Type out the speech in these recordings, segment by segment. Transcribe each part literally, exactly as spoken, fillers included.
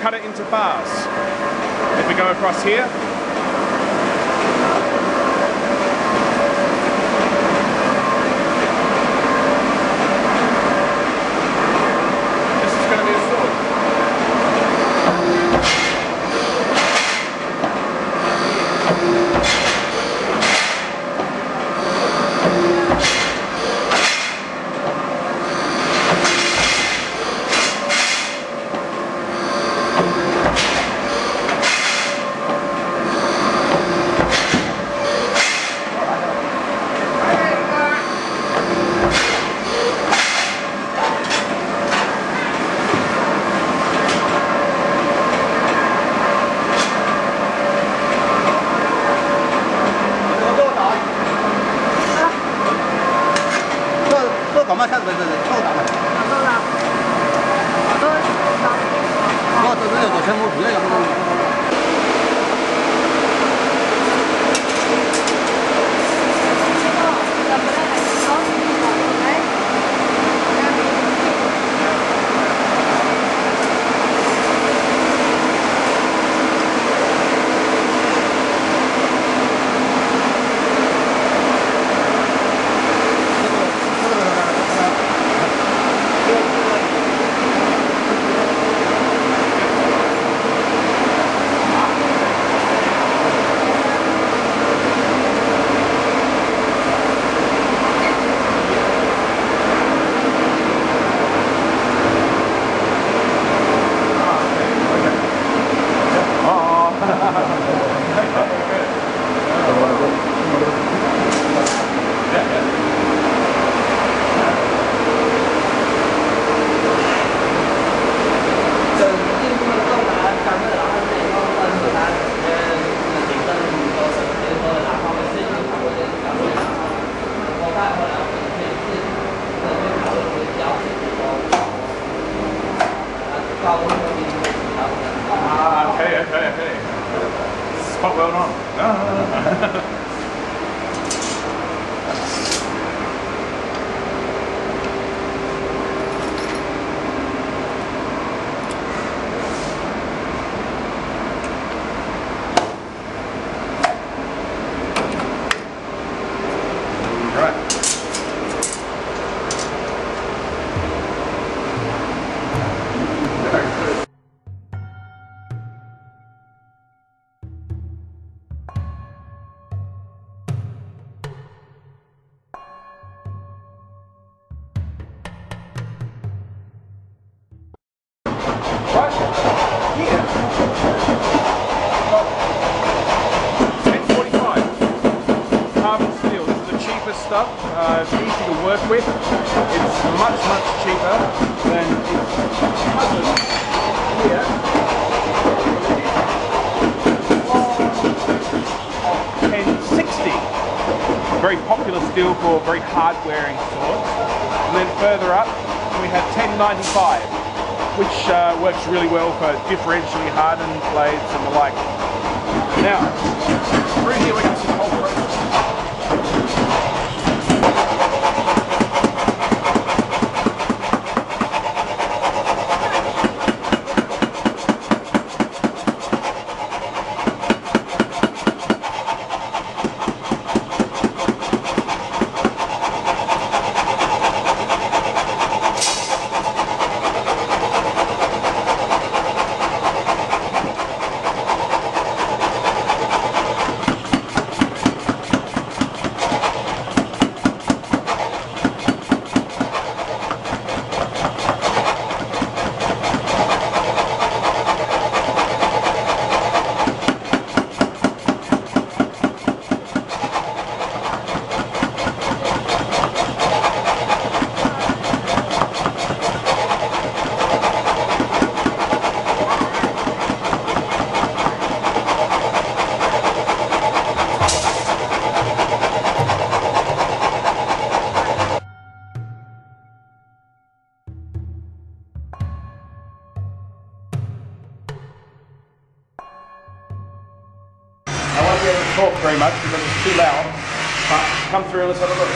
cut it into bars. If we go across here, this is going to be a sword. Quite well done. No, no, no, no. Right. Very good. Stuff, uh, it's easy to work with, it's much much cheaper than here. ten sixty, very popular steel for very hard wearing swords. And then further up we have ten ninety-five, which uh, works really well for differentially hardened blades and the like. Now through here we can see the whole process. Talk very much because it's too loud, but come through and let's have a look.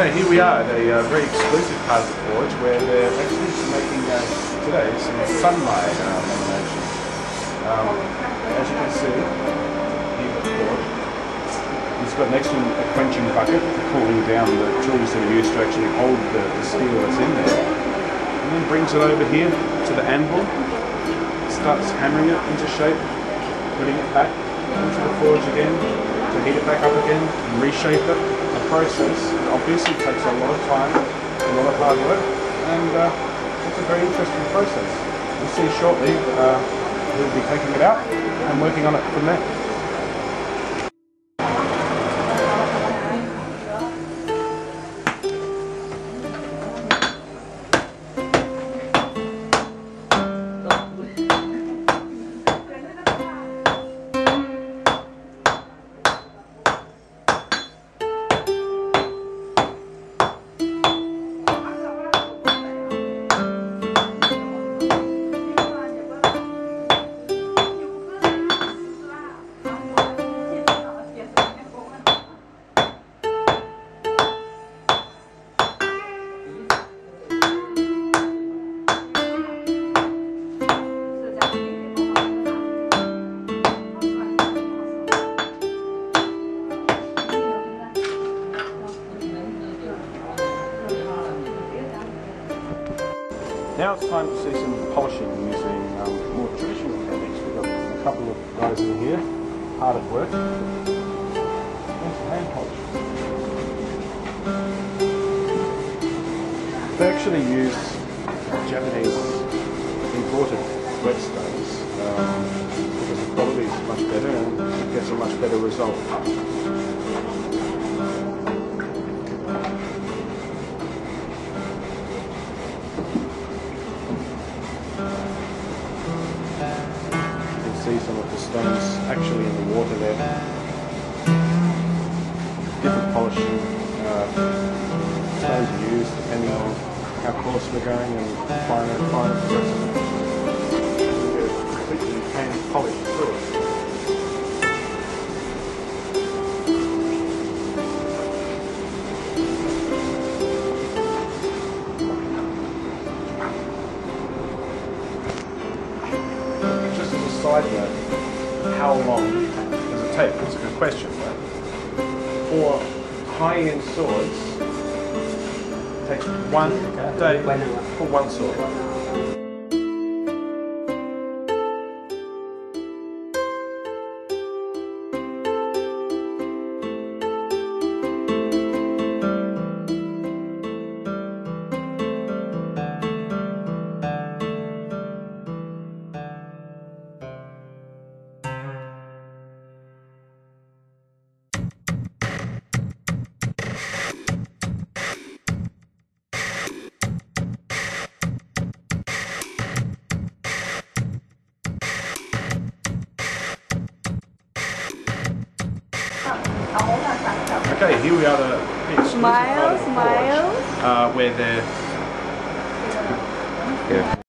Okay, here we are at a uh, very exclusive part of the forge where they're actually making uh, today some sunlight uh, lamination. Um, as you can see, here at the forge, it's got an excellent quenching bucket for cooling down the tools that are used to actually hold the, the steel that's in there. And then brings it over here to the anvil, starts hammering it into shape, putting it back into the forge again, to heat it back up again and reshape it. The process obviously takes a lot of time, a lot of hard work, and uh, it's a very interesting process. We'll see shortly, uh, we'll be taking it out and working on it from there. Now it's time to see some polishing using um, more traditional techniques. We've got a couple of guys in here, hard at work. There's hand polish. They actually use Japanese imported whetstones um, because the quality is much better and it gets a much better result. Some of the stones actually in the water there. Different polishing uh, stones are used depending on how coarse we're going and finer and finer progressively. They're completely hand polished through. Side note, how long does it take? That's a good question, right? For high-end swords, it takes one day for one sword. Okay, here we are at the exclusive part of the forge, uh, where they're... Yeah.